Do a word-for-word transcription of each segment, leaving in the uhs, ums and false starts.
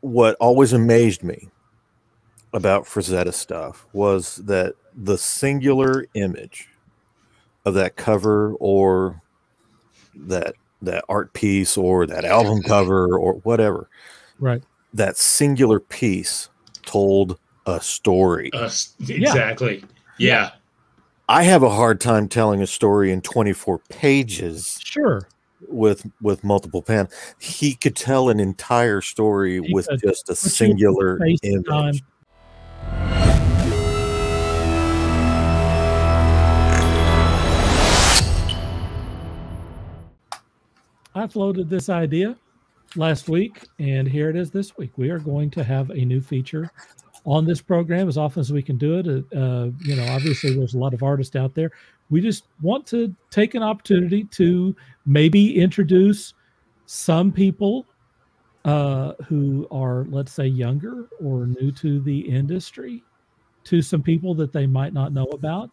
what always amazed me about Frazetta stuff was that the singular image of that cover or that that art piece or that album cover or whatever, right? That singular piece told a story. Uh, exactly. Yeah. yeah. I have a hard time telling a story in twenty-four pages. Sure. With with multiple pen, he could tell an entire story he with could. just a singular image. On. I floated this idea last week, and here it is this week. We are going to have a new feature on this program as often as we can do it. Uh, you know, obviously there's a lot of artists out there. We just want to take an opportunity to maybe introduce some people uh, who are, let's say, younger or new to the industry to some people that they might not know about,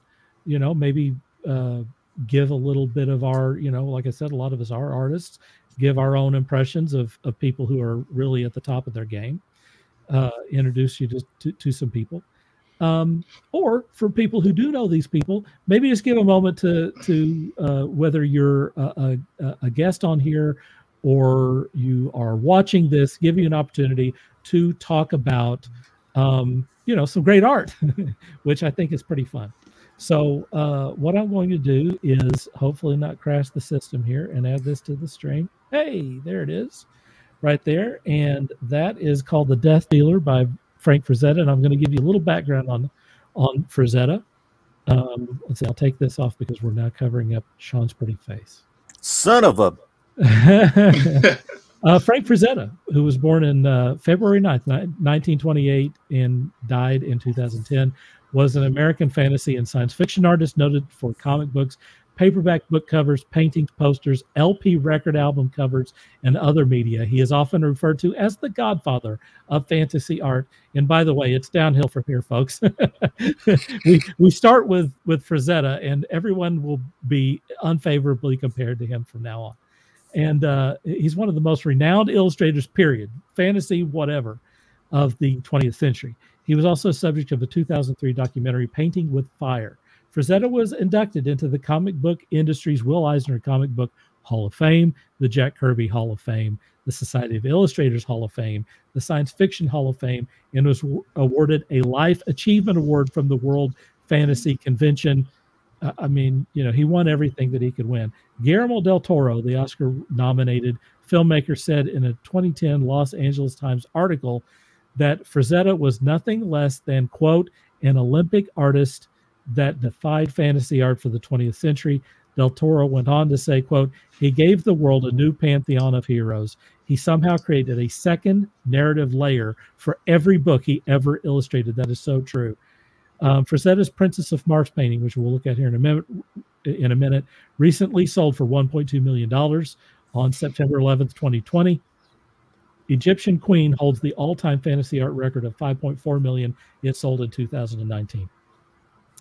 you know, maybe uh, give a little bit of our, you know, like I said, a lot of us are artists, give our own impressions of, of people who are really at the top of their game, uh, introduce you to, to, to some people. Um, or for people who do know these people, maybe just give a moment to, to uh, whether you're a, a, a guest on here or you are watching this, give you an opportunity to talk about, um, you know, some great art, which I think is pretty fun. So uh, what I'm going to do is hopefully not crash the system here and add this to the stream. Hey, there it is right there. And that is called The Death Dealer by Frank Frazetta, and I'm going to give you a little background on, on Frazetta. Um, let's see, I'll take this off because we're now covering up Sean's pretty face. Son of a... uh, Frank Frazetta, who was born in uh, February ninth, nineteen twenty-eight, and died in two thousand ten, was an American fantasy and science fiction artist noted for comic books, paperback book covers, paintings, posters, L P record album covers, and other media. He is often referred to as the godfather of fantasy art. And by the way, it's downhill from here, folks. we, we start with, with Frazetta, and everyone will be unfavorably compared to him from now on. And uh, he's one of the most renowned illustrators, period, fantasy, whatever, of the twentieth century. He was also a subject of a two thousand three documentary, Painting with Fire. Frazetta was inducted into the comic book industry's Will Eisner Comic Book Hall of Fame, the Jack Kirby Hall of Fame, the Society of Illustrators Hall of Fame, the Science Fiction Hall of Fame, and was awarded a Life Achievement Award from the World Fantasy Convention. Uh, I mean, you know, he won everything that he could win. Guillermo del Toro, the Oscar-nominated filmmaker, said in a twenty ten Los Angeles Times article that Frazetta was nothing less than, quote, an Olympic artist that defied fantasy art for the twentieth century. Del Toro went on to say, quote, he gave the world a new pantheon of heroes. He somehow created a second narrative layer for every book he ever illustrated. That is so true. Um, Frazetta's Princess of Mars painting, which we'll look at here in a minute, in a minute recently sold for one point two million dollars on September eleventh, twenty twenty. Egyptian Queen holds the all-time fantasy art record of five point four million dollars. It sold in two thousand nineteen.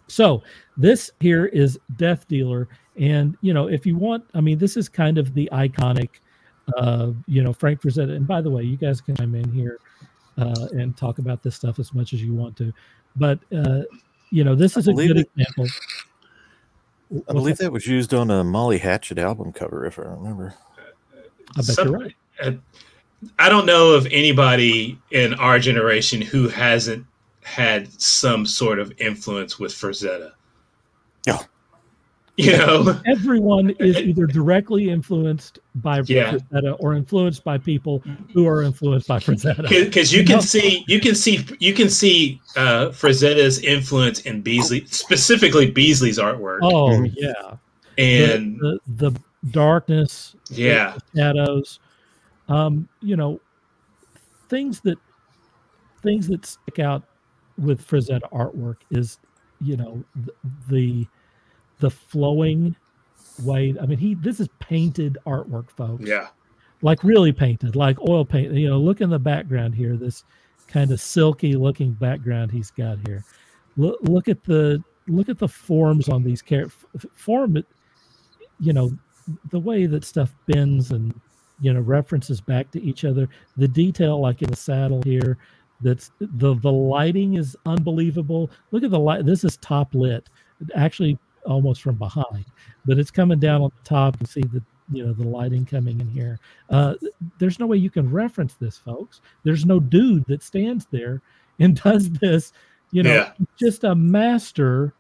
So this here is Death Dealer. And, you know, if you want, I mean, this is kind of the iconic, uh, you know, Frank Frazetta. And by the way, you guys can chime in here uh, and talk about this stuff as much as you want to. But, uh, you know, this is a good example. I believe that was used on a Molly Hatchet album cover, if I remember. I bet you're right. I don't know of anybody in our generation who hasn't had some sort of influence with Frazetta. Yeah. You know? Everyone is either directly influenced by yeah. Frazetta or influenced by people who are influenced by Frazetta. Because you can see you can see you can see uh Frazetta's influence in Beasley, specifically Beasley's artwork. Oh yeah. And the, the, the darkness, yeah, the shadows. Um, you know, things that things that stick out with Frazetta artwork is, you know, the the flowing way. I mean, he this is painted artwork, folks. Yeah, like really painted, like oil paint. You know, look in the background here. This kind of silky looking background he's got here. Look, look at the look at the forms on these characters. Form, you know, the way that stuff bends and you know, references back to each other. The detail, like in the saddle here, that's the the lighting is unbelievable. Look at the light. This is top lit, actually almost from behind, but it's coming down on the top. You see the you know the lighting coming in here. Uh, there's no way you can reference this, folks. There's no dude that stands there and does this. You know, yeah. Just a master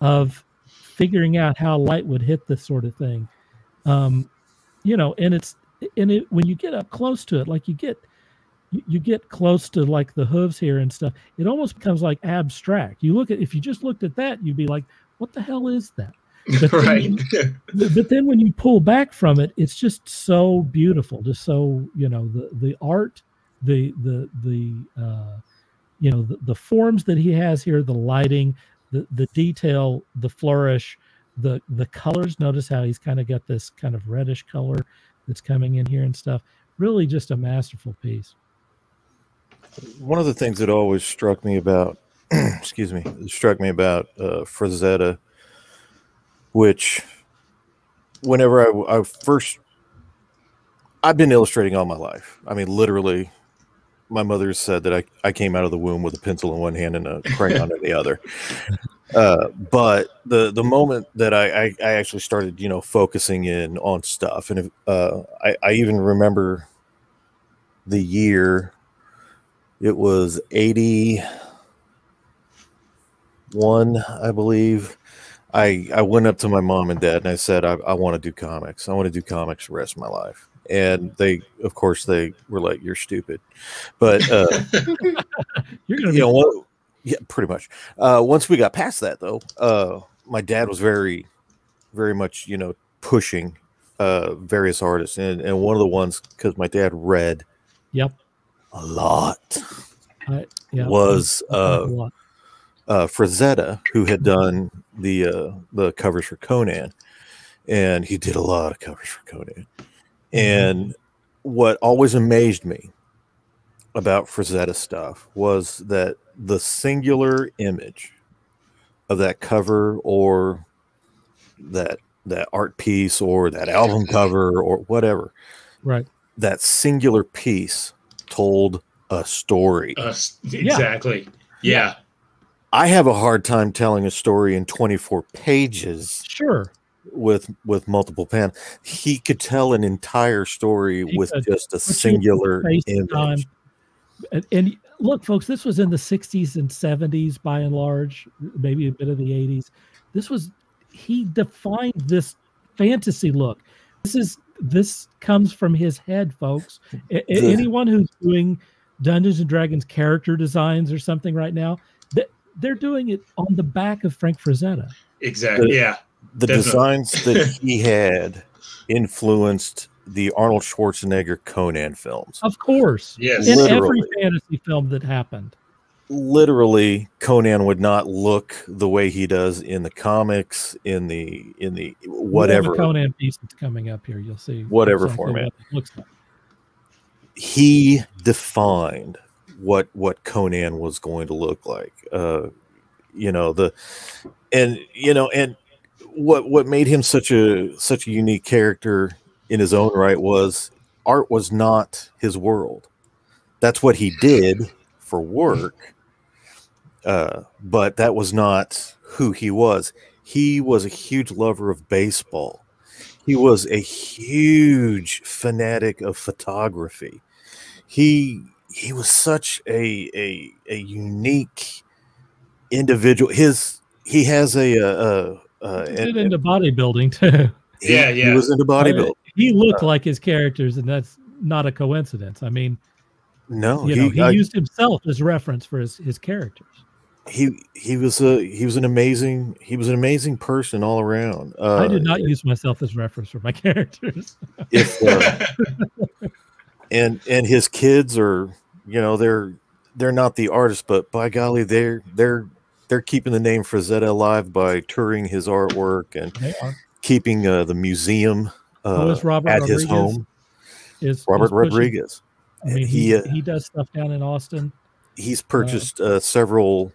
of figuring out how light would hit this sort of thing. Um, you know, and it's and it when you get up close to it, like you get. You get close to like the hooves here and stuff. It almost becomes like abstract. You look at if you just looked at that, you'd be like, "What the hell is that?" But right. Then you, but then when you pull back from it, it's just so beautiful. Just so you know the the art, the the the uh, you know the, the forms that he has here, the lighting, the the detail, the flourish, the the colors. Notice how he's kind of got this kind of reddish color that's coming in here and stuff. Really, just a masterful piece. One of the things that always struck me about, excuse me, struck me about uh, Frazetta, which whenever I, I first, I've been illustrating all my life. I mean, literally, my mother said that I, I came out of the womb with a pencil in one hand and a crayon in the other. Uh, but the, the moment that I, I, I actually started, you know, focusing in on stuff, and if, uh, I, I even remember the year. It was eighty-one, I believe. I I went up to my mom and dad and I said, I, I want to do comics. I want to do comics the rest of my life. And they, of course, they were like, "You're stupid." But, uh, You're gonna you know, one, yeah, pretty much. Uh, once we got past that, though, uh, my dad was very, very much, you know, pushing uh, various artists. And, and one of the ones, because my dad read. Yep. A lot I, yeah, was uh, a lot. uh, Frazetta, who had done the uh, the covers for Conan, and he did a lot of covers for Conan. And what always amazed me about Frazetta stuff was that the singular image of that cover, or that that art piece, or that album cover, or whatever, right? That singular piece. Told a story. Uh, exactly. Yeah. yeah. I have a hard time telling a story in twenty-four pages. Sure. With with multiple pen, he could tell an entire story he with could. just a singular image. Time. And, and look, folks, this was in the sixties and seventies, by and large, maybe a bit of the eighties. This was he defined this fantasy look. This is. This comes from his head, folks. A anyone who's doing Dungeons and Dragons character designs or something right now, th they're doing it on the back of Frank Frazetta. Exactly. The, yeah. The definitely. Designs that he had influenced the Arnold Schwarzenegger Conan films. Of course. Yes. In literally. Every fantasy film that happened. Literally, Conan would not look the way he does in the comics, in the in the whatever the Conan piece that's coming up here. You'll see whatever exactly format what it looks like. He defined what what Conan was going to look like. Uh, you know the, and you know and what what made him such a such a unique character in his own right was art was not his world. That's what he did for work. Uh, but that was not who he was. He was a huge lover of baseball. He was a huge fanatic of photography. He he was such a a, a unique individual. His he has a, a, a, a He's an, into bodybuilding too. He, yeah, yeah. He was into bodybuilding. He looked uh, like his characters, and that's not a coincidence. I mean. No, you he, know, he I, used himself as reference for his, his characters. He he was a he was an amazing he was an amazing person all around. Uh, I did not use myself as reference for my characters. If, uh, and and his kids are you know they're they're not the artists, but by golly they're they're they're keeping the name Frazetta alive by touring his artwork and keeping uh, the museum uh, at Rodriguez his home. Is Robert is Rodriguez. I mean, he, he, uh, he does stuff down in Austin. He's purchased uh, uh, several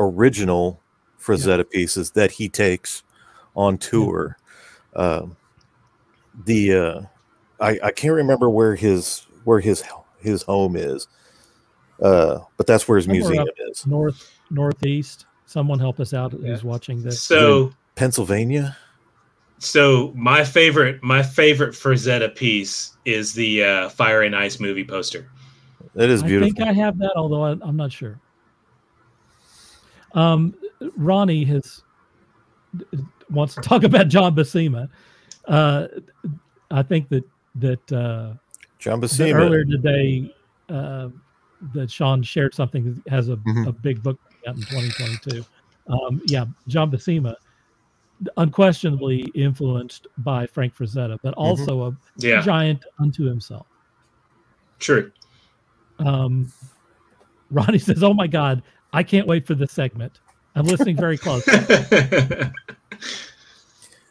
original Frazetta yeah. pieces that he takes on tour. Yeah. Uh, the uh, I, I can't remember where his where his his home is, uh, but that's where his Somewhere museum is. North northeast. Someone help us out yeah. who's watching this. So in Pennsylvania. So my favorite my favorite Frazetta piece is the uh, Fire and Ice movie poster. That is beautiful. I think I have that, although I, I'm not sure. Um, Ronnie has wants to talk about John Buscema. Uh, I think that that uh, John Buscema that earlier today uh, that Sean shared something that has a, mm-hmm. a big book out in twenty twenty-two. Um, yeah, John Buscema unquestionably influenced by Frank Frazetta, but also mm-hmm. a yeah. giant unto himself. True. Um, Ronnie says, "Oh my God, I can't wait for this segment. I'm listening very close."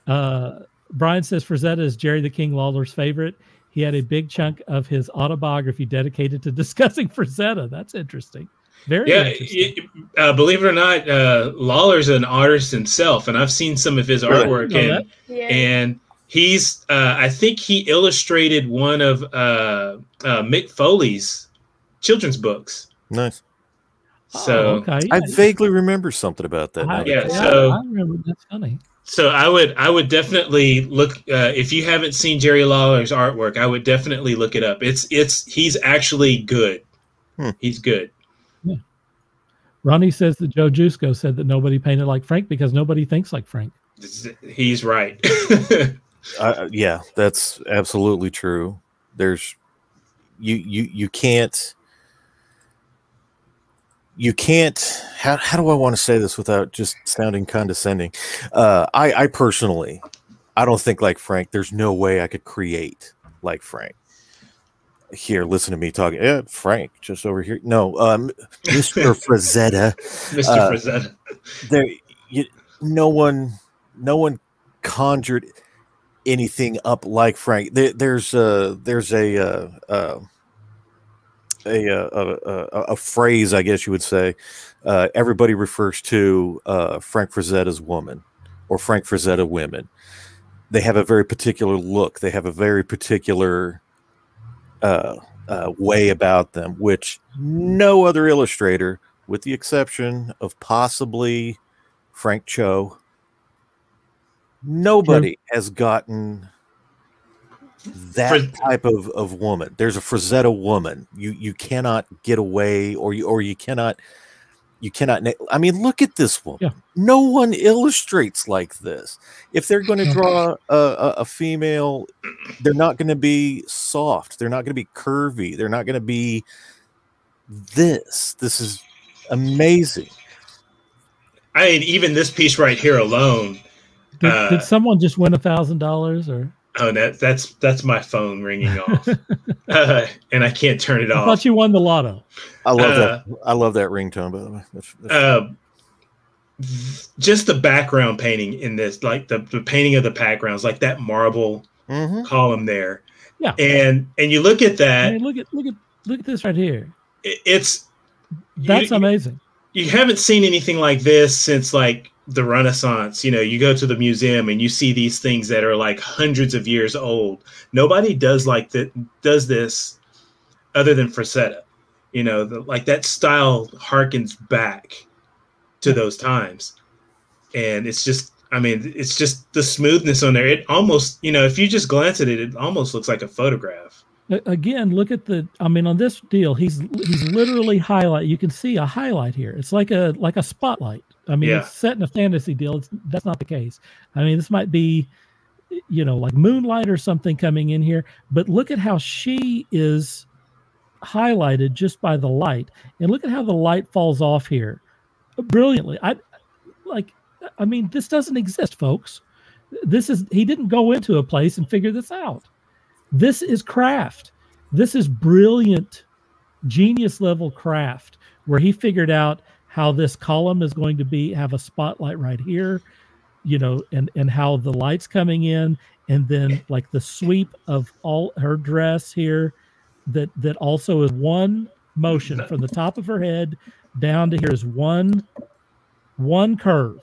uh, Brian says, "Frazetta is Jerry the King Lawler's favorite. He had a big chunk of his autobiography dedicated to discussing Frazetta." That's interesting. Very yeah, interesting. Uh, believe it or not, uh, Lawler's an artist himself, and I've seen some of his artwork. Right. And, yeah. and he's, uh, I think he illustrated one of uh, uh, Mick Foley's children's books. Nice. So oh, okay. yeah. I vaguely remember something about that. I, yeah, yeah, so I remember. That's funny. So I would I would definitely look uh, if you haven't seen Jerry Lawler's artwork, I would definitely look it up. It's it's he's actually good. Hmm. He's good. Yeah. Ronnie says that Joe Jusko said that nobody painted like Frank because nobody thinks like Frank. He's right. uh, yeah, that's absolutely true. There's you you you can't. You can't. How how do I want to say this without just sounding condescending? Uh, I I personally, I don't think like Frank. There's no way I could create like Frank. Here, listen to me talking. Yeah, Frank, just over here. No, um, Mister Frazetta. Mister Uh, Frazetta. There, you, no one, no one conjured anything up like Frank. There, there's a there's a. Uh, uh, A, a, a, a phrase, I guess you would say, uh, everybody refers to uh, Frank Frazetta's woman or Frank Frazetta women. They have a very particular look. They have a very particular uh, uh, way about them, which no other illustrator, with the exception of possibly Frank Cho, nobody True. has gotten... that type of, of woman. There's a Frazetta woman. You you cannot get away, or you or you cannot you cannot. I mean, look at this woman. Yeah. No one illustrates like this. If they're going to draw a, a, a female, they're not going to be soft. They're not going to be curvy. They're not going to be this. This is amazing. I mean, even this piece right here alone. Did, uh, did someone just win a thousand dollars or? Oh, that, that's that's my phone ringing off, uh, and I can't turn it I off. I thought you won the lotto. I love uh, that. I love that ringtone, by the way. That's, that's uh, just the background painting in this, like the, the painting of the backgrounds, like that marble mm-hmm. column there. Yeah, and and you look at that. I mean, look at look at look at this right here. It, it's that's you, amazing. You, you haven't seen anything like this since like. the Renaissance. You know, you go to the museum and you see these things that are like hundreds of years old. Nobody does like that, does this other than Frazetta. You know, the, like that style harkens back to those times. And it's just, I mean, it's just the smoothness on there. It almost, you know, if you just glance at it, it almost looks like a photograph. Again, look at the, I mean, on this deal, he's, he's literally highlight. You can see a highlight here. It's like a, like a spotlight. I mean, yeah. it's set in a fantasy deal. It's, that's not the case. I mean, this might be, you know, like moonlight or something coming in here, but look at how she is highlighted just by the light, and look at how the light falls off here. Brilliantly. I like, I mean, this doesn't exist, folks. This is, he didn't go into a place and figure this out. This is craft. This is brilliant, genius level craft where he figured out how this column is going to be, have a spotlight right here, you know, and, and how the light's coming in, and then like the sweep of all her dress here that, that also is one motion from the top of her head down to here is one, one curve.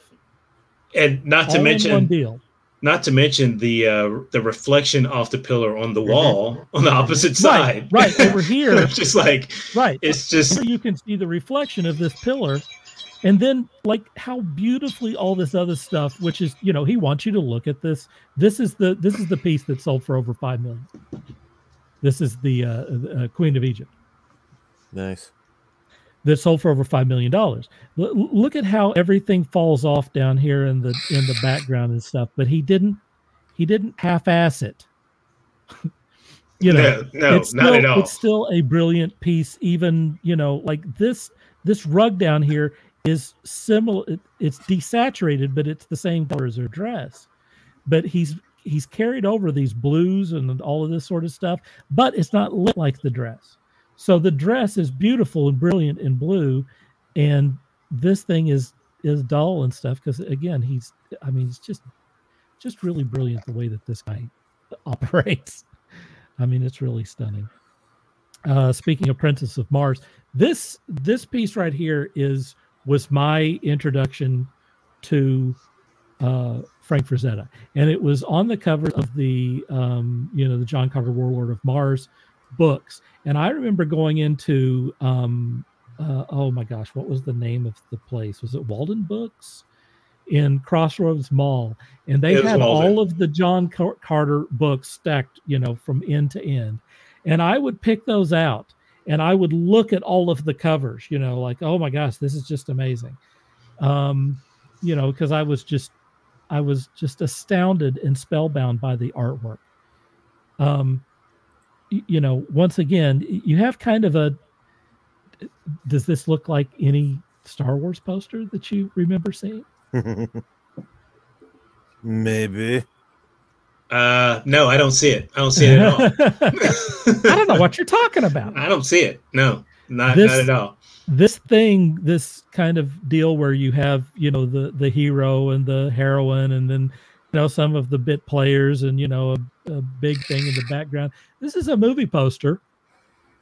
And not all to mention, deal. Not to mention the uh, the reflection off the pillar on the wall on the opposite side. Right, right over here. It's just like, right. It's just here you can see the reflection of this pillar, and then like how beautifully all this other stuff, which is, you know, he wants you to look at this. This is the this is the piece that sold for over five million. This is the uh, uh, Queen of Egypt. Nice. That sold for over five million dollars. Look at how everything falls off down here in the in the background and stuff. But he didn't he didn't half-ass it. you know, no, no it's still, not at all. It's still a brilliant piece. Even you know, like this this rug down here is similar. It, it's desaturated, but it's the same color as her dress. But he's he's carried over these blues and all of this sort of stuff. But it's not lit like the dress. So the dress is beautiful and brilliant in blue, and this thing is is dull and stuff because again he's I mean it's just just really brilliant the way that this guy operates. I mean it's really stunning. Uh, speaking of Princess of Mars, this this piece right here is was my introduction to uh, Frank Frazetta, and it was on the cover of the um, you know the John Carter Warlord of Mars books. And I remember going into um uh, oh my gosh, what was the name of the place? Was it Walden Books in Crossroads Mall? And they had Walden. All of the John Carter books stacked, you know, from end to end. And I would pick those out and I would look at all of the covers, you know, like, oh my gosh, this is just amazing. Um, you know, because I was just I was just astounded and spellbound by the artwork. Um You know, once again, you have kind of a, does this look like any Star Wars poster that you remember seeing? Maybe. Uh, no, I don't see it. I don't see it at all. I don't know what you're talking about. I don't see it. No, not, this, not at all. This thing, this kind of deal where you have, you know, the, the hero and the heroine and then, you know, some of the bit players and, you know, a, a big thing in the background. This is a movie poster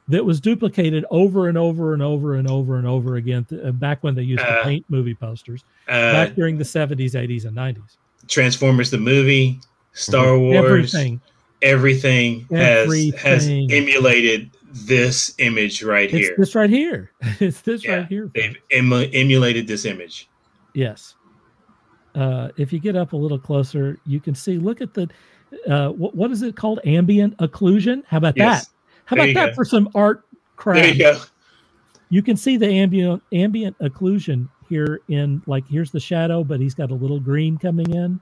that was duplicated over and over and over and over and over again back when they used uh, to paint movie posters uh, back during the seventies, eighties, and nineties. Transformers the movie, Star Wars, everything, everything, everything. has has emulated this image right it's here. This right here. It's this yeah, right here. They've emu emulated this image. Yes. Uh, if you get up a little closer, you can see, look at the, uh, what, what is it called? Ambient occlusion. How about yes. that? How there about that go. for some art craft? There you go. You can see the ambient, ambient occlusion here in like, here's the shadow, but he's got a little green coming in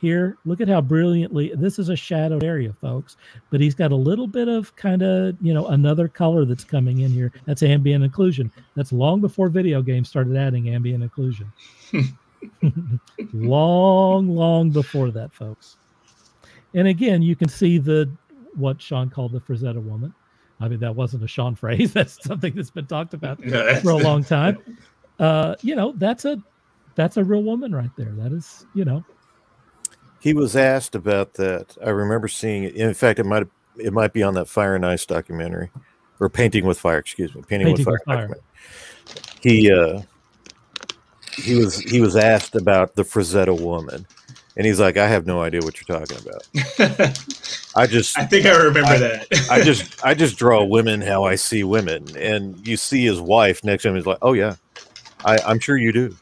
here. Look at how brilliantly, this is a shadowed area, folks, but he's got a little bit of kind of, you know, another color that's coming in here. That's ambient occlusion. That's long before video games started adding ambient occlusion. long long before that, folks. And again, you can see the what Sean called the Frazetta woman. I mean, that wasn't a Sean phrase, that's something that's been talked about no, for a long time. Uh you know, that's a that's a real woman right there. That is, you know, he was asked about that. I remember seeing it. In fact, it might it might be on that Fire and Ice documentary, or Painting with Fire, excuse me, Painting, Painting with Fire, with Fire. he uh He was he was asked about the Frazetta woman, and he's like, I have no idea what you're talking about. I just I think I remember I, that. I just I just draw women how I see women, and you see his wife next to him. He's like, oh yeah, I, I'm sure you do.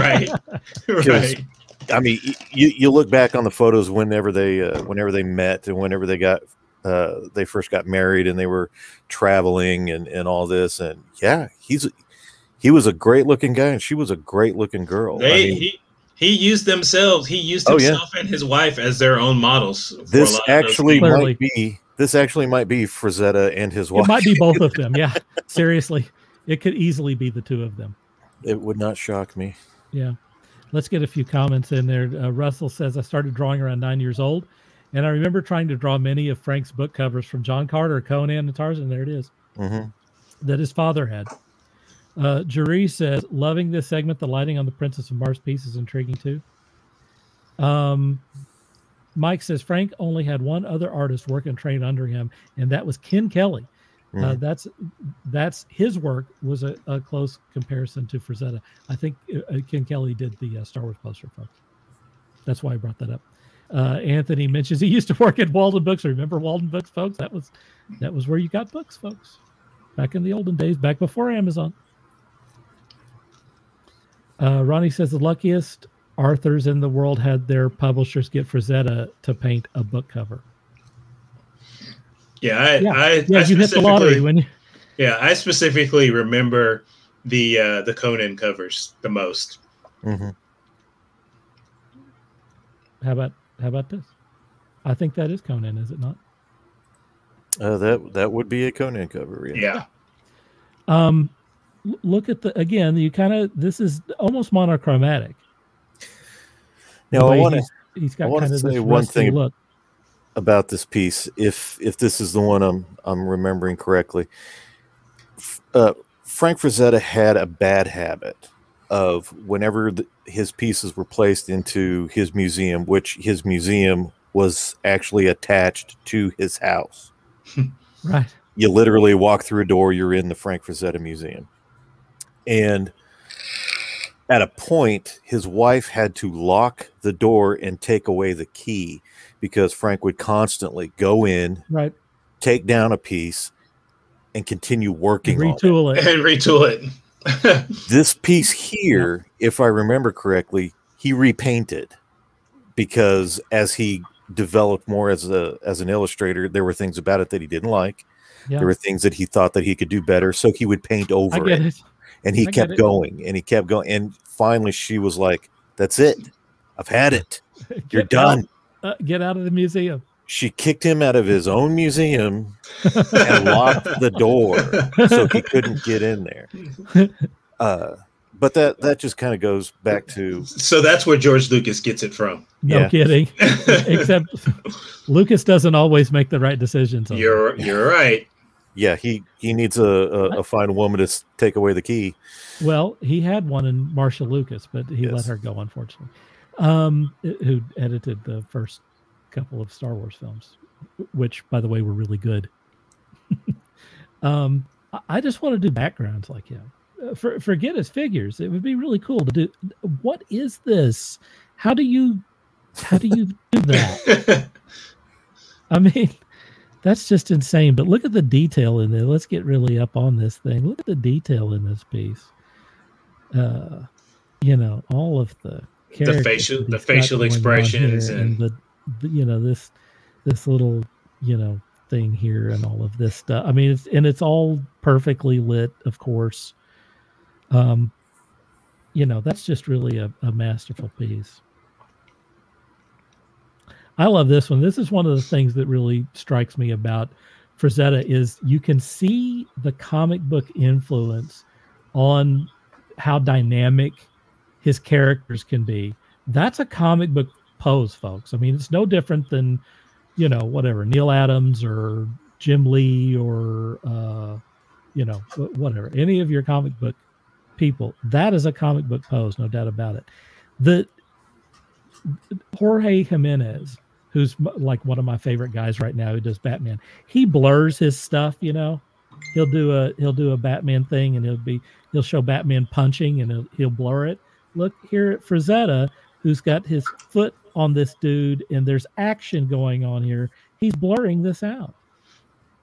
right, right. I mean, you you look back on the photos whenever they uh, whenever they met and whenever they got uh, they first got married and they were traveling and and all this, and yeah, he's. He was a great-looking guy, and she was a great-looking girl. They, I mean, he, he used themselves. He used oh, himself yeah. and his wife as their own models. This actually might be. This actually might be Frazetta and his wife. It might be both of them. Yeah, seriously, it could easily be the two of them. It would not shock me. Yeah, let's get a few comments in there. Uh, Russell says, I started drawing around nine years old, and I remember trying to draw many of Frank's book covers from John Carter, Conan, and Tarzan. There it is. Mm-hmm. That his father had. Uh, Jeree says, loving this segment. The lighting on the Princess of Mars piece is intriguing too. Um, Mike says, Frank only had one other artist work and train under him, and that was Ken Kelly. Mm. Uh, that's that's his work was a, a close comparison to Frazetta. I think uh, Ken Kelly did the uh, Star Wars poster, folks. That's why I brought that up. Uh, Anthony mentions he used to work at Walden Books. Remember Walden Books, folks? That was that was where you got books, folks. Back in the olden days, back before Amazon. Uh, Ronnie says the luckiest authors in the world had their publishers get Frazetta to paint a book cover. Yeah, I, yeah. I, yeah, I you hit the lottery when you... Yeah, I specifically remember the uh, the Conan covers the most. Mm-hmm. How about how about this? I think that is Conan, is it not? Uh, that that would be a Conan cover, yeah. yeah. Um, look at the again. You kind of this is almost monochromatic. Now I want to. He's, he's got I want to say one thing look. about this piece. If if this is the one I'm I'm remembering correctly, uh, Frank Frazetta had a bad habit of whenever the, his pieces were placed into his museum, which his museum was actually attached to his house. Right. You literally walk through a door, you're in the Frank Frazetta Museum. And at a point, his wife had to lock the door and take away the key because Frank would constantly go in, right, take down a piece, and continue working retool on it. it. And retool it. This piece here, if I remember correctly, he repainted because as he developed more as a as an illustrator, there were things about it that he didn't like. Yeah. There were things that he thought that he could do better, so he would paint over it. it. And he I kept going and he kept going. And finally she was like, that's it. I've had it. You're done. Out, uh, get out of the museum. She kicked him out of his own museum and locked the door so he couldn't get in there. Uh, but that, that just kind of goes back to... So that's where George Lucas gets it from. No yeah. kidding. Except Lucas doesn't always make the right decisions. You're, you're right. Yeah, he, he needs a, a, a fine woman to take away the key. Well, he had one in Marcia Lucas, but he yes. let her go, unfortunately, um, who edited the first... couple of Star Wars films, which by the way were really good. um I just want to do backgrounds like him. Uh, for, forget his figures. It would be really cool to do. What is this? How do you how do you do that? I mean, that's just insane. But look at the detail in there. Let's get really up on this thing. Look at the detail in this piece. Uh you know, all of the the facial the facial expressions and, and the you know, this this little, you know, thing here and all of this stuff. I mean, it's, and it's all perfectly lit, of course. Um, you know, that's just really a, a masterful piece. I love this one. This is one of the things that really strikes me about Frazetta is you can see the comic book influence on how dynamic his characters can be. That's a comic book pose, folks. I mean, it's no different than, you know, whatever, Neil Adams or Jim Lee or, uh, you know, whatever, any of your comic book people. That is a comic book pose, no doubt about it. The Jorge Jimenez, who's like one of my favorite guys right now who does Batman, he blurs his stuff, you know. He'll do a he'll do a Batman thing and he'll be he'll show Batman punching and he'll, he'll blur it. Look here at Frazetta, who's got his foot on this dude, and there's action going on here. He's blurring this out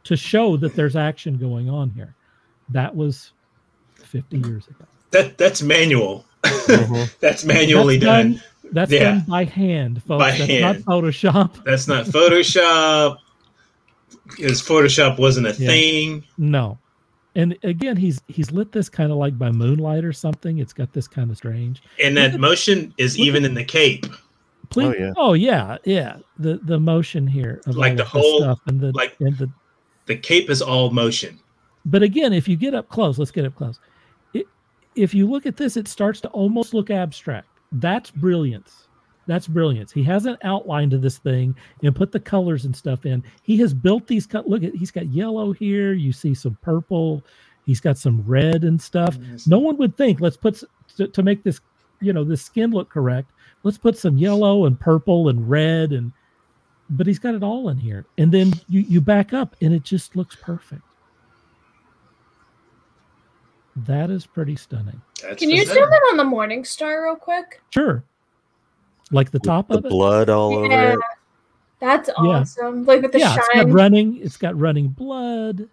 to show that there's action going on here. That was fifty years ago. That that's manual. Mm-hmm. That's manually that's done. done. That's yeah. done by hand, folks. By that's hand. Not Photoshop. That's not Photoshop. Because Photoshop wasn't a yeah. thing. No. And again, he's he's lit this kind of like by moonlight or something. It's got this kind of strange. And that motion is even in the cape. Please, oh yeah, oh, yeah, yeah. The the motion here, of like the whole stuff and the like and the the cape is all motion. But again, if you get up close, let's get up close. It, if you look at this, it starts to almost look abstract. That's brilliance. That's brilliance. He has an outline to this thing and put the colors and stuff in. He has built these cut. Look at, he's got yellow here. You see some purple. He's got some red and stuff. Yes. No one would think, let's put to, to make this, you know, this skin look correct. Let's put some yellow and purple and red and, but he's got it all in here. And then you, you back up and it just looks perfect. That is pretty stunning. That's Can you zoom in on the Morning Star real quick? Sure. like the top the of it. Blood all yeah. over it. That's awesome. Yeah. Like with the yeah, shine. It's got running, it's got running blood,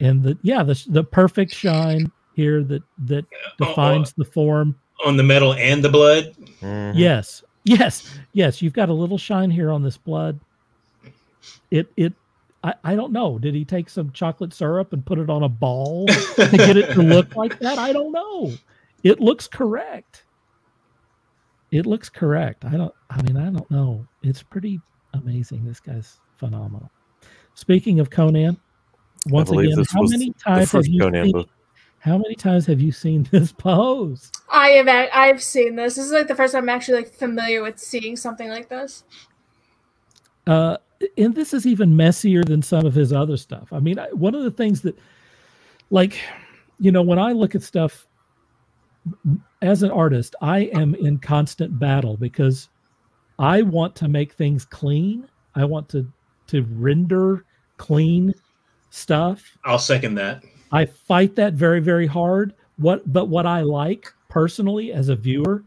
and the yeah, the the perfect shine here that that defines oh, oh. the form on the metal and the blood. Mm-hmm. Yes. Yes. Yes, you've got a little shine here on this blood. It it I, I don't know. Did he take some chocolate syrup and put it on a ball to get it to look like that? I don't know. It looks correct. It looks correct. I don't I mean, I don't know. It's pretty amazing. This guy's phenomenal. Speaking of Conan, once again, how many times have you Conan seen, book. How many times have you seen this pose? I have I've seen this. This is like the first time I'm actually like familiar with seeing something like this. Uh and this is even messier than some of his other stuff. I mean, I, one of the things that, like, you know, when I look at stuff as an artist, I am in constant battle because I want to make things clean. I want to to render clean stuff. I'll second that. I fight that very, very hard. What, but what I like personally as a viewer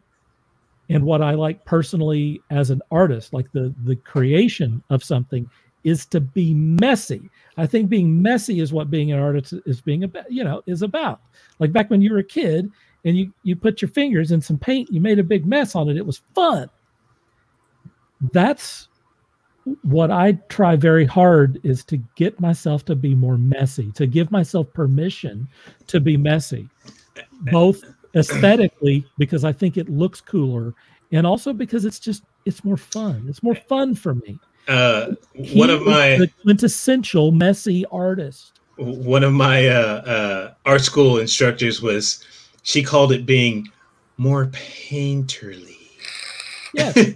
and what I like personally as an artist, like the, the creation of something, is to be messy. I think being messy is what being an artist is being about, you know, is about. Like back when you were a kid and you, you put your fingers in some paint, you made a big mess on it. It was fun. That's what I try very hard, is to get myself to be more messy, to give myself permission to be messy, both aesthetically because I think it looks cooler, and also because it's just, it's more fun. It's more fun for me. Uh, one of my the quintessential messy artist. One of my uh, uh, art school instructors was, she called it being more painterly. Yes,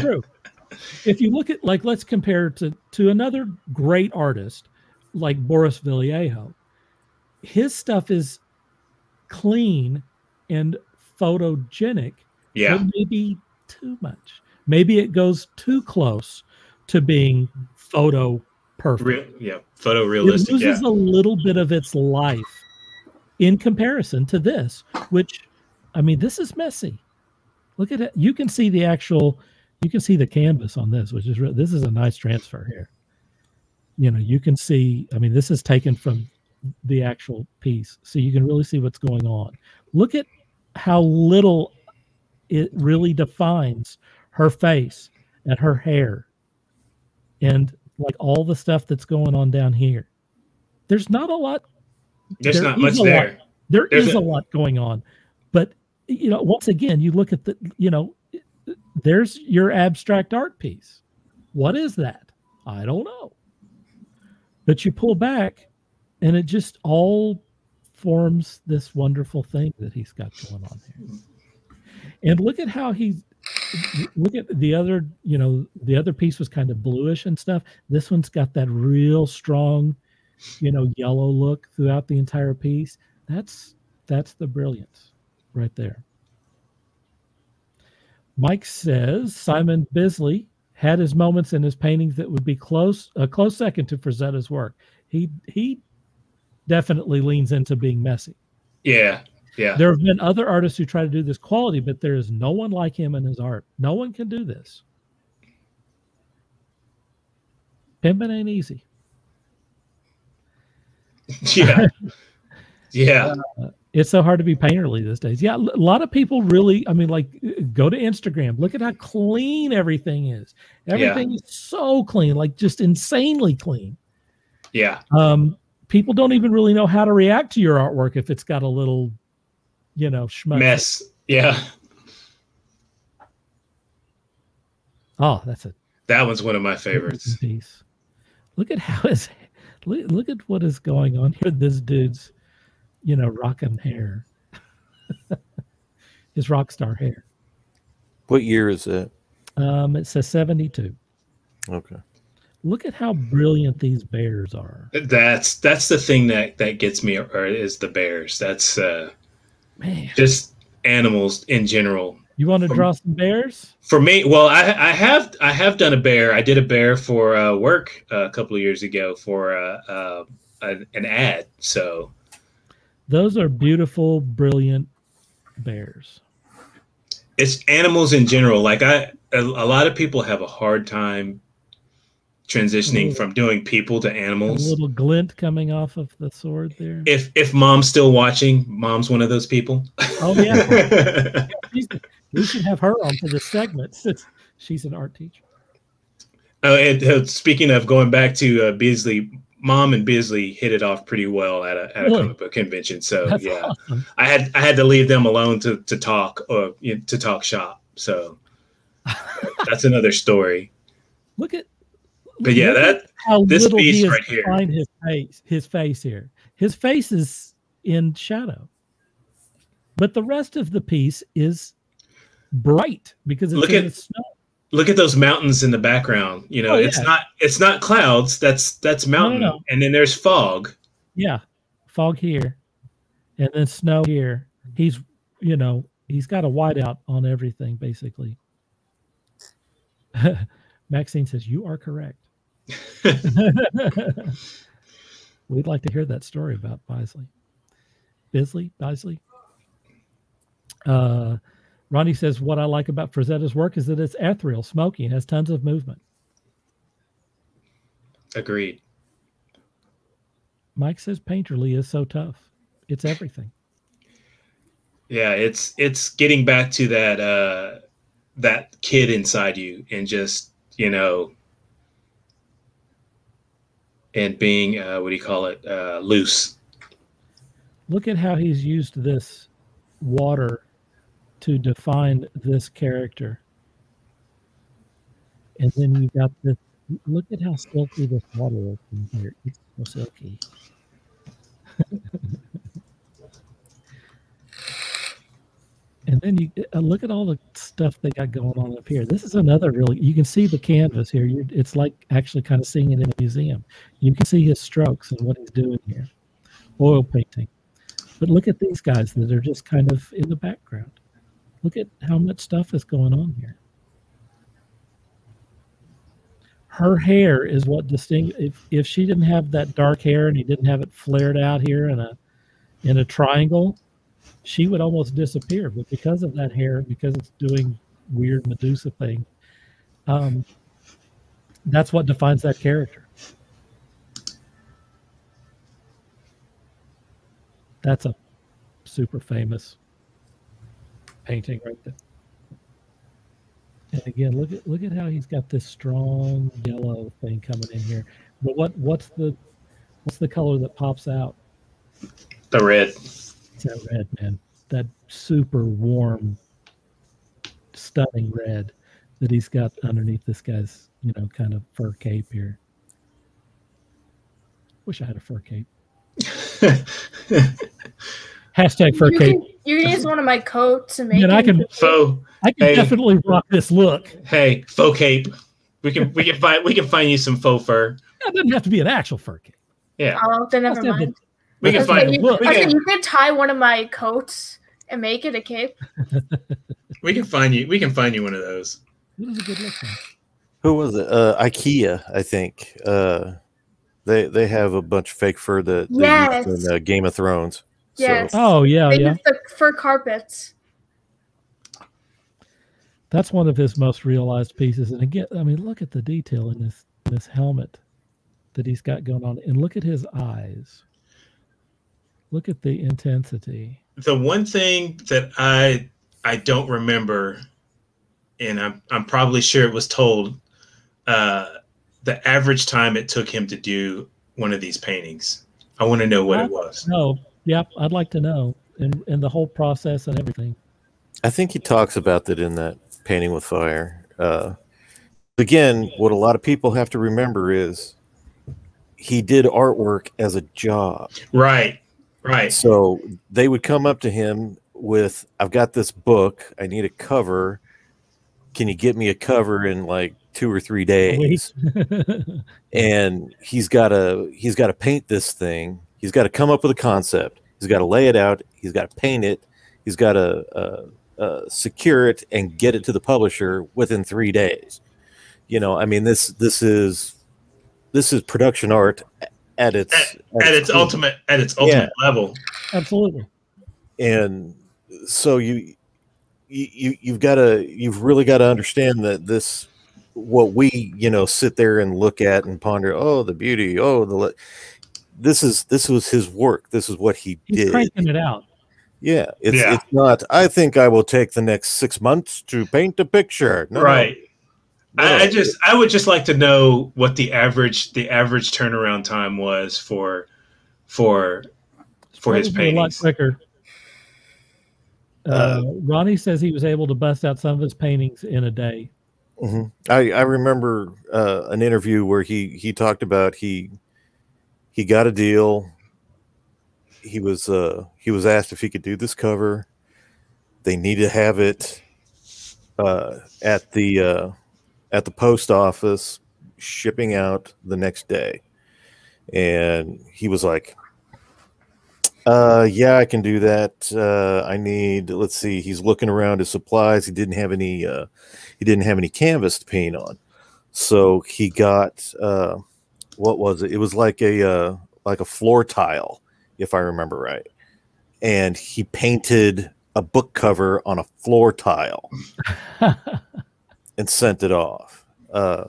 true. If you look at, like, let's compare to to another great artist like Boris Vallejo. His stuff is clean and photogenic. Yeah, but maybe too much. Maybe it goes too close to being photo perfect. Real, yeah, photorealistic. It loses yeah. a little bit of its life in comparison to this, which, I mean, this is messy. Look at it. You can see the actual, you can see the canvas on this, which is, this is a nice transfer here. You know, you can see, I mean, this is taken from the actual piece. So you can really see what's going on. Look at how little it really defines her face and her hair and like all the stuff that's going on down here. There's not a lot. There's not much there. There is a lot going on, but you know, once again, you look at the, you know, there's your abstract art piece. What is that? I don't know. But you pull back and it just all forms this wonderful thing that he's got going on here. And look at how he, look at the other, you know, the other piece was kind of bluish and stuff. This one's got that real strong, you know, yellow look throughout the entire piece. That's, that's the brilliance right there. Mike says Simon Bisley had his moments in his paintings that would be close, a close second to Frazetta's work. He he definitely leans into being messy. Yeah, yeah. There have been other artists who try to do this quality, but there is no one like him in his art. No one can do this. Pimping ain't easy. Yeah, yeah. Uh, It's so hard to be painterly these days. Yeah, a lot of people really, I mean, like, go to Instagram. Look at how clean everything is. Everything yeah. is so clean, like just insanely clean. Yeah. Um, people don't even really know how to react to your artwork if it's got a little, you know, schmuck. Mess. Yeah. Oh, that's it. That one's one of my favorites. Piece. Look at how is, look, look at what is going on here. This dude's, you know, rockin' hair. His rock star hair. What year is that? Um, it says seventy-two. Okay. Look at how brilliant these bears are. That's that's the thing that that gets me, or is the bears. That's uh, man, just animals in general. You want to for, draw some bears? For me, well, I I have I have done a bear. I did a bear for uh, work a couple of years ago for uh, uh, an, an ad. So. Those are beautiful, brilliant bears. it's animals in general. Like I, a, a lot of people have a hard time transitioning Ooh. From doing people to animals. A little glint coming off of the sword there. If if mom's still watching, mom's one of those people. Oh yeah, we should have her on for this segment since she's an art teacher. Oh, and uh, speaking of going back to uh, Bisley, mom and Bisley hit it off pretty well at a, at a really? comic book convention. So That's yeah, awesome. I had I had to leave them alone to to talk or you know, to talk shop. So that's another story. Look at. But yeah, that how this little piece he is right here. Behind his face, his face here, his face is in shadow, but the rest of the piece is bright because it's look in at the snow. Look at those mountains in the background. You know, oh, it's yeah. not it's not clouds. That's that's mountain, no, no, no. and then there's fog. Yeah, fog here, and then snow here. He's you know he's got a whiteout on everything basically. Maxine says you are correct. We'd like to hear that story about Bisley. Bisley? Bisley? Uh, Ronnie says, what I like about Frazetta's work is that it's ethereal, smoky, and has tons of movement. Agreed. Mike says Painterly is so tough. It's everything. Yeah, it's it's getting back to that uh, that kid inside you and just, you know, and being, uh, what do you call it, uh, loose. Look at how he's used this water to define this character. And then you've got this, look at how silky this water is in here. It's so silky. And then you uh, look at all the stuff they got going on up here. This is another really, you can see the canvas here. You're, it's like actually kind of seeing it in a museum. You can see his strokes and what he's doing here. Oil painting. But look at these guys that are just kind of in the background. Look at how much stuff is going on here. Her hair is what distinguishes, if, if she didn't have that dark hair and he didn't have it flared out here in a in a triangle, she would almost disappear, but because of that hair, because it's doing weird Medusa thing, um, that's what defines that character. That's a super famous painting right there. And again, look at look at how he's got this strong yellow thing coming in here. But what what's the what's the color that pops out? The red. That red, man, that super warm, stunning red that he's got underneath this guy's, you know, kind of fur cape here. Wish I had a fur cape. Hashtag fur you cape. Can, you can use one of my coats and make it. I can, faux, I can hey, definitely rock this look. Hey, faux cape. We can we can find we can find you some faux fur. Yeah, it doesn't have to be an actual fur cape. Yeah. Oh, then never mind. We can find you, we can, you can tie one of my coats and make it a cape. we can find you. We can find you one of those. What is a good look for? Who was it? Uh, IKEA, I think. Uh, they they have a bunch of fake fur that they yes. use in uh, Game of Thrones. Yes. So. Oh yeah, they yeah. use the fur carpets. That's one of his most realized pieces. And again, I mean, look at the detail in this this helmet that he's got going on, and look at his eyes. Look at the intensity. The one thing that I I don't remember, and I'm I'm probably sure it was told, uh, the average time it took him to do one of these paintings. I want to know what I, it was. No, yep, I'd like to know, and and the whole process and everything. I think he talks about that in that Painting with Fire. Uh, again, what a lot of people have to remember is he did artwork as a job. Right. Right. So they would come up to him with, I've got this book. I need a cover. Can you get me a cover in like two or three days? And he's got to, he's got to paint this thing. He's got to come up with a concept. He's got to lay it out. He's got to paint it. He's got to uh, uh, secure it and get it to the publisher within three days. You know, I mean, this, this is, this is production art at its at, at, at its point. ultimate at its ultimate yeah. level. Absolutely. And so you you, you've got to, you've really got to understand that this, what we, you know, sit there and look at and ponder, oh, the beauty, oh, the, this is, this was his work. This is what he He's did. Cranking it out. Yeah. It's, yeah. it's not, I think I will take the next six months to paint a picture. No, right. No. I, I just, I would just like to know what the average, the average turnaround time was for, for, for his paintings. A lot quicker. Uh, uh, Ronnie says he was able to bust out some of his paintings in a day. Mm-hmm. I, I remember uh, an interview where he, he talked about he, he got a deal. He was, uh, he was asked if he could do this cover. They need to have it uh, at the, uh, at the post office shipping out the next day. And he was like, Uh, yeah, I can do that. Uh, I need, let's see, he's looking around his supplies. He didn't have any, uh, he didn't have any canvas to paint on. So he got, uh, what was it? It was like a, uh, like a floor tile, if I remember right. And he painted a book cover on a floor tile and sent it off. Uh,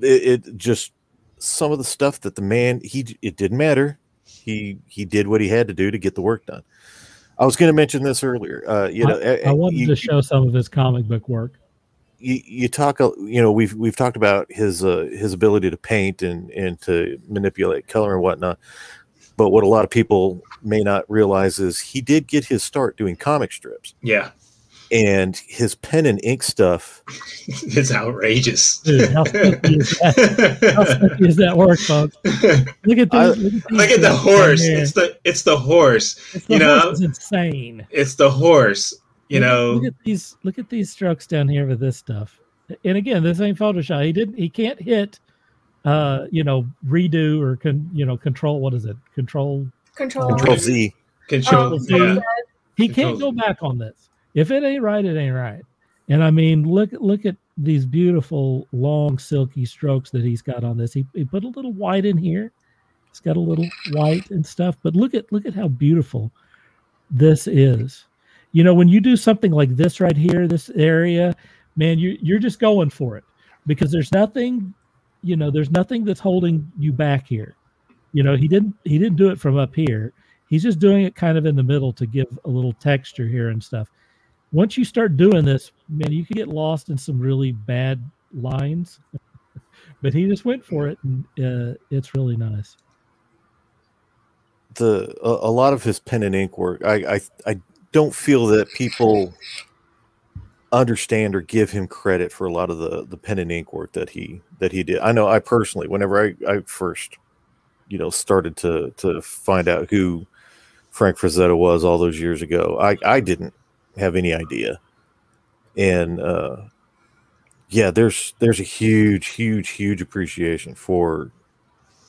it, it just, some of the stuff that the man, he, it didn't matter. He he did what he had to do to get the work done. I was going to mention this earlier. Uh, you know, I, I wanted you, to show some of his comic book work. You you talk, you know, we've we've talked about his uh, his ability to paint and and to manipulate color and whatnot. But what a lot of people may not realize is he did get his start doing comic strips. Yeah, and his pen and ink stuff is outrageous. Dude, how sticky is that? How sticky is that work, folks? Look at, these, I, look at, look at the horse. It's the it's the horse. It's the you horse know, it's insane. It's the horse. You look, know, look at these look at these strokes down here with this stuff. And again, this ain't Photoshop. He didn't. He can't hit. Uh, you know, redo or con, you know, control. What is it? Control. Control. Control Z. Control oh, Z. Yeah. He control can't go back on this. If it ain't right, it ain't right. And I mean, look look at these beautiful, long, silky strokes that he's got on this. He, he put a little white in here. He's got a little white and stuff. But look at look at how beautiful this is. You know, when you do something like this right here, this area, man, you, you're just going for it. Because there's nothing, you know, there's nothing that's holding you back here. You know, he didn't he didn't do it from up here. He's just doing it kind of in the middle to give a little texture here and stuff. Once you start doing this, man, you could get lost in some really bad lines, but he just went for it, and uh, it's really nice. The a, a lot of his pen and ink work, I, I I don't feel that people understand or give him credit for a lot of the the pen and ink work that he that he did. I know I personally, whenever I I first, you know, started to to find out who Frank Frazetta was all those years ago, I I didn't have any idea. And uh yeah, there's there's a huge huge huge appreciation for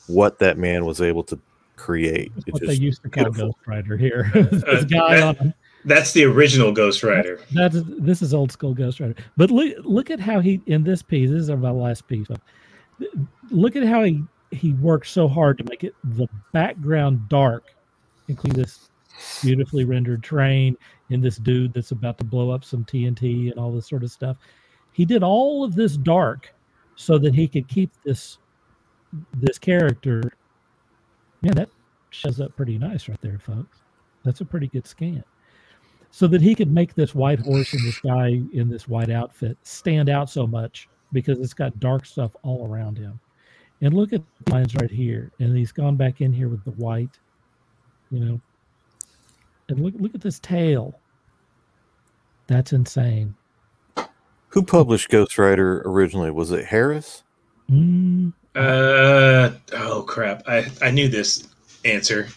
what that man was able to create. That's what they used to call Ghost Rider here. This guy uh, that, on, that's the original Ghost Rider. That's, this is old school Ghost Rider. But look look at how he, in this piece, this is my last piece, look at how he he worked so hard to make it the background dark, including this beautifully rendered train and this dude that's about to blow up some T N T and all this sort of stuff. He did all of this dark so that he could keep this this character. Yeah, that shows up pretty nice right there, folks. That's a pretty good scan. So that he could make this white horse and this guy in this white outfit stand out so much because it's got dark stuff all around him. And look at the lines right here. And he's gone back in here with the white, you know. And look, look at this tail. That's insane. Who published Ghost Rider originally? Was it Harris? Mm. Uh, oh, crap. I, I knew this answer.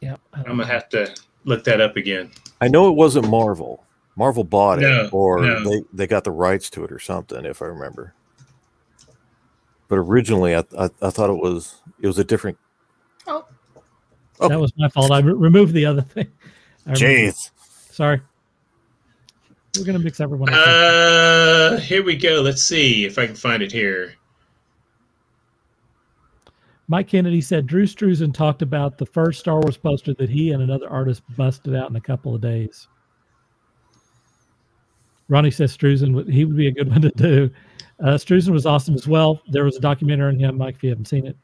Yeah, I'm going to have to look that up again. I know it wasn't Marvel. Marvel bought no, it, or no. they, they got the rights to it or something, if I remember. But originally, I, I, I thought it was it was a different... Oh. Oh. That was my fault. I re removed the other thing. I Jeez. Sorry. We're going to mix everyone up. Uh, here we go. Let's see if I can find it here. Mike Kennedy said, Drew Struzan talked about the first Star Wars poster that he and another artist busted out in a couple of days. Ronnie says Struzan, he would be a good one to do. Uh, Struzan was awesome as well. There was a documentary on him, Mike, if you haven't seen it.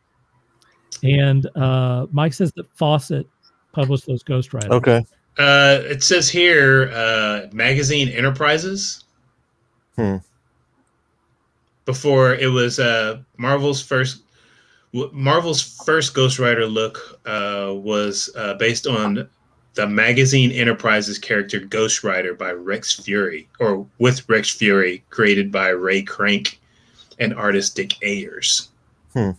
And uh, Mike says that Fawcett published those ghostwriters. Okay. Uh, it says here, uh, Magazine Enterprises. Hmm. Before it was uh, Marvel's first. Marvel's first Ghost Rider look uh, was uh, based on the Magazine Enterprises character Ghost Rider by Rex Fury, or with Rex Fury, created by Ray Crank and artist Dick Ayers. Hmm.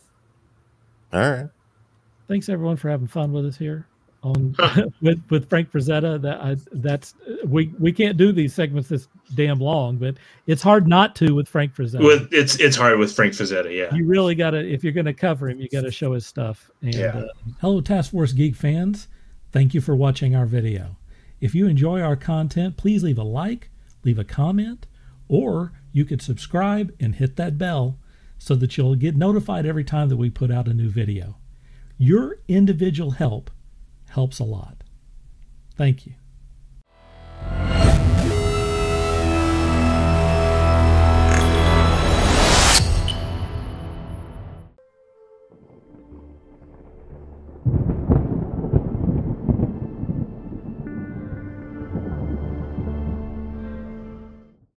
All right. Thanks everyone for having fun with us here on with with Frank Frazetta. That I, that's we we can't do these segments this damn long, but it's hard not to with Frank Frazetta. With it's it's hard with Frank Frazetta, yeah. You really gotta, if you're gonna cover him, you gotta show his stuff. And yeah. uh, hello, Task Force Geek fans. Thank you for watching our video. If you enjoy our content, please leave a like, leave a comment, or you could subscribe and hit that bell so that you'll get notified every time that we put out a new video. Your individual help helps a lot. Thank you.